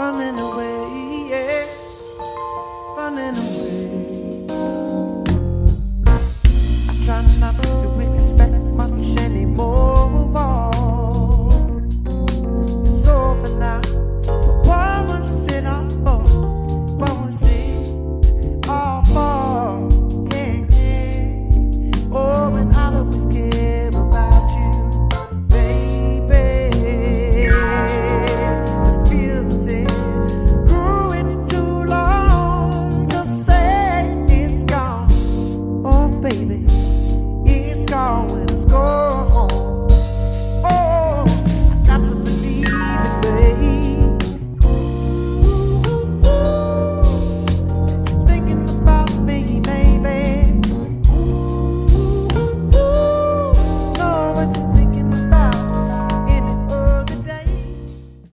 running away.